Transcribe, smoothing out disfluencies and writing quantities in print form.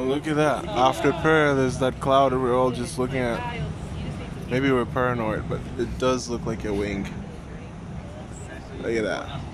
Well, look at that. After prayer, there's that cloud we're all just looking at. Maybe we're paranoid, but it does look like a wing. Look at that.